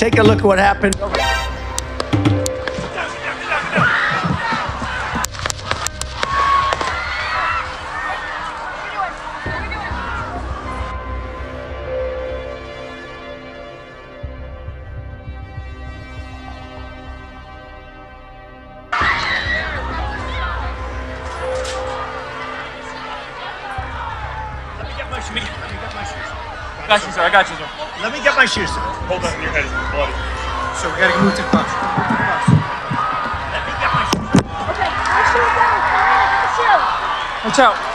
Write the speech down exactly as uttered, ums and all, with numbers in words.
Take a look at what happened. Let me get my shoes. I got you, sir. I got you, sir. Let me get my shoes, sir. Hold on, your head is bloody. So we gotta move to the bus. Let me get my shoes. Okay, my shoes down. Watch out.